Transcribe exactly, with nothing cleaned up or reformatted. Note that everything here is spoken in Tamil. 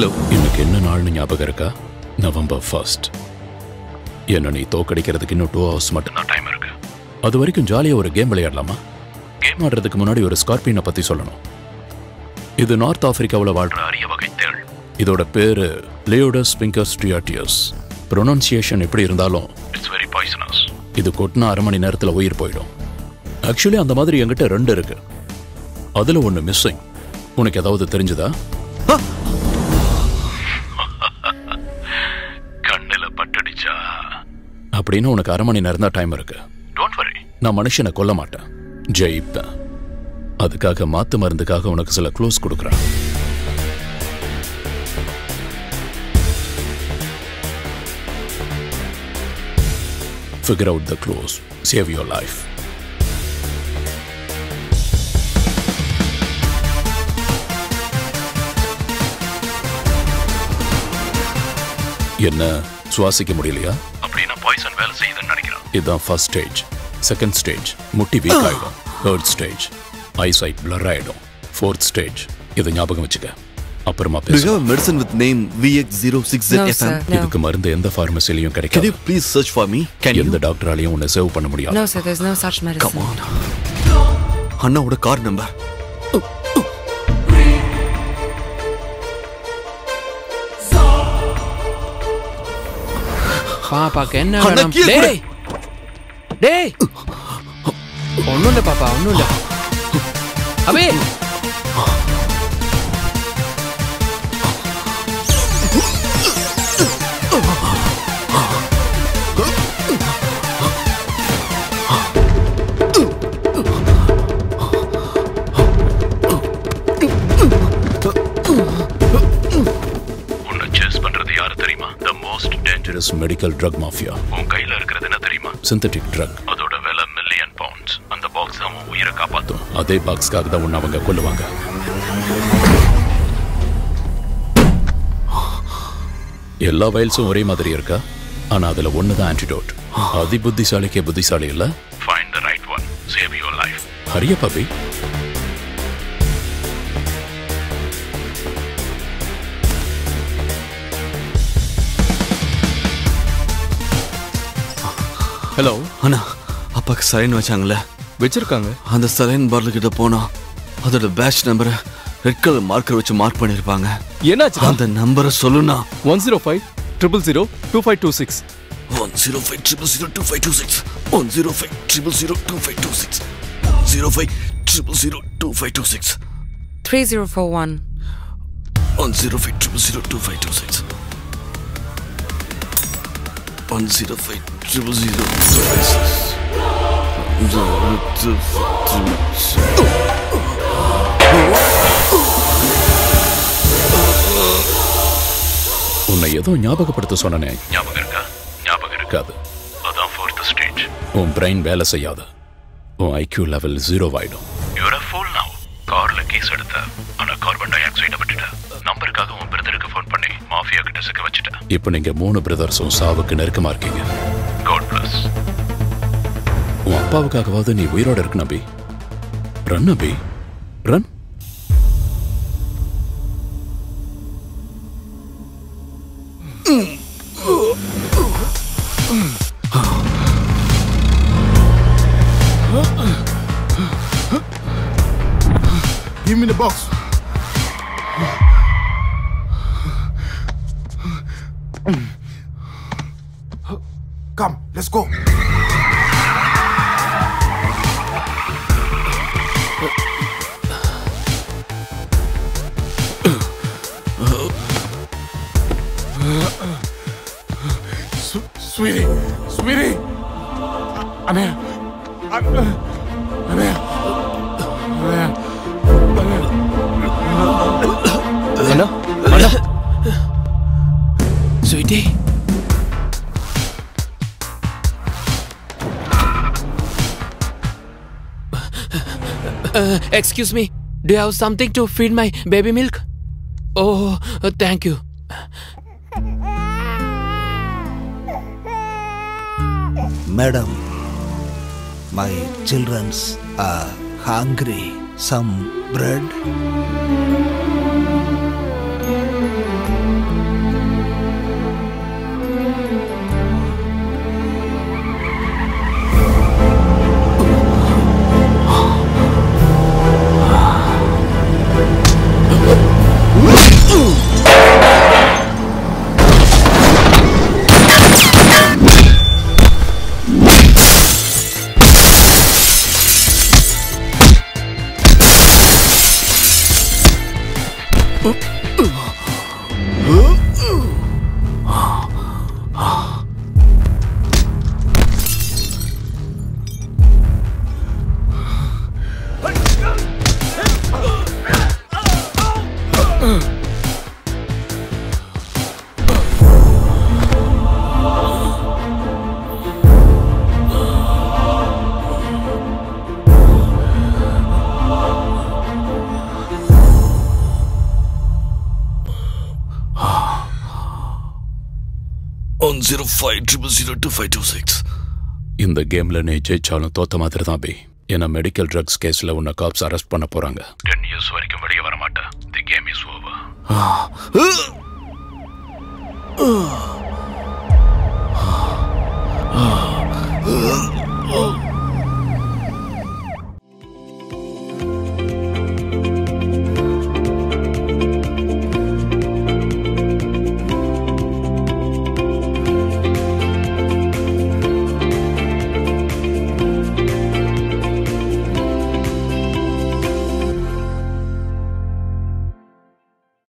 ஹலோ இன்னைக்கு என்ன நாள்னு ஞாபகம் இருக்கா? November first. என்ன நீ தோக்கடிக்கிறதுக்கு இன்னும் டூ ஹவர்ஸ் மட்டும் தான் டைம் இருக்கு. அது வரைக்கும் ஜாலியாக ஒரு கேம் விளையாடலாமா? கேம் ஆடுறதுக்கு முன்னாடி ஒரு ஸ்கார்பியனை பற்றி சொல்லணும். இது நார்த் ஆப்பிரிக்காவில் வாழ்கிற அரிய வகை தேள். இதோட பேர் லியோடஸ் விங்கர்ஸ் ட்ரியாட்டியஸ். ப்ரொனன்சியேஷன் எப்படி இருந்தாலும் இட்ஸ் வெரி பாய்சனஸ். இது கொட்டினா அரை மணி நேரத்தில் உயிர் போயிடும். ஆக்சுவலி அந்த மாதிரி என்கிட்ட ரெண்டு இருக்கு. அதில் ஒன்று மிஸ்ஸிங். உனக்கு ஏதாவது தெரிஞ்சுதா? கண்ணில் பட்டுடுச்சா அப்படின்னு உனக்கு அரை மணி நேரம் தான் டைம் இருக்கு. டோன்ட் வரி, நான் மனுஷனை கொல்ல மாட்டேன், ஜெயிப்பேன். அதுக்காக மாத்து மருந்துக்காக உனக்கு சில க்ளூஸ் கொடுக்குறேன். Figure out the clues. Save your life. என்ன சுவாசிக்க முடியலையா? அப்படினா பாய்சன் வேலை செய்யுதுன்னு நினைக்கிறேன். இதுதான் ஃபர்ஸ்ட் ஸ்டேஜ். செகண்ட் ஸ்டேஜ் முட்டி வீக் ஆயிடும். தேர்ட் ஸ்டேஜ் ஐசைட் பிளர் ஆயிடும். ஃபோர்த் ஸ்டேஜ் இதை ஞாபகம் வச்சுக்க. அப்புறமா பேசுவோம். Medicine with name V X zero six Z F M. இதுக்கு மருந்து எந்த ஃபார்மசிலயும் கிடைக்காது. Can you please search for me? எந்த டாக்டராலயும் உன்னை சேவ் பண்ண முடியாது. No sir, there's no such medicine. Come on. அண்ணாவோட கார் நம்பர். பாப்பாக்கு என்ன வேணும்? டேய். டேய். ஒண்ணும் இல்ல பாப்பா, ஒண்ணும் இல்ல. அபி medical drug mafia. உன் கையில இருக்குறது என்ன தெரியுமா? synthetic drug. அதோட விலை மில்லியன் பவுண்ட்ஸ். அந்த பாக்ஸ் தான் உன் உயிரை காப்பாத்தும். அதே பாக்ஸ்காக தான் உன்னை அவங்க கொல்லுவாங்க. எல்லா வைல்ஸும் ஒரே மாதிரி இருக்கா? ஆனா அதுல ஒண்ணுதான் ஆன்டிடோட். அதி புத்திசாலிக்கே புத்திசாலி இல்ல. find the right one, save your life. ஹரிய பாபி ஹலோ அண்ணா, அப்பாவுக்கு சலைன் வச்சாங்களே? வச்சிருக்காங்க. அந்த சலைன் பார்ல கிட்ட போனா அதோட பேட்ச் நம்பரை ரெட் கலர் மார்க்கர் வச்சு மார்க் பண்ணியிருப்பாங்க. என்னாச்சு? அந்த நம்பரை சொல்லுண்ணா. One zero five triple zero two five two six one zero five triple zero two five two six one zero five triple zero two five two six zero five triple zero two five two six three zero four one one zero five triple zero two five two six one zero five triple zero devices. உன்னை ஏதோ ஞாபகப்படுத்த சொன்னேன். ஞாபகம் இருக்கா? ஞாபகம் இருக்காது. அதான் ஃபோர்த் ஸ்டேஜ். உன் பிரெயின் வேலை செய்யாது. உன் ஐக்யூ லெவல் ஜீரோ ஆயிடும். You're a fool now. கார்ல கேஸ் எடுத்த, ஆனா கார்பன் டை ஆக்சைடை விட்டுட்ட. நம்பருக்காக உன் பிரதருக்கு ஃபோன் பண்ணி மாஃபியா கிட்ட சிக்க வச்சுட்ட. இப்போ நீங்க மூணு பிரதர்ஸும் சாவுக்கு நெருக்கமா இருக்கீங்க. உன் அப்பாவுக்காகவாது நீ உயிரோட இருக்கு Nabi. Run Nabi, run. Give me the box. Come, let's go. Sweetie, sweetie, I'm here. I'm, uh, I'm here. I'm here. I'm here. Hello, hello. Sweetie. Uh, excuse me. Do you have something to feed my baby milk? Oh, uh, thank you. Madam, my childrens are hungry. Some bread? zero zero five zero zero two five two six. In the game la ne jeichaalum thotha maathiradha thaan be. Ena medical drugs case la unna cops arrest panna poranga. ten years varaikum veliya varamaata. The game is over.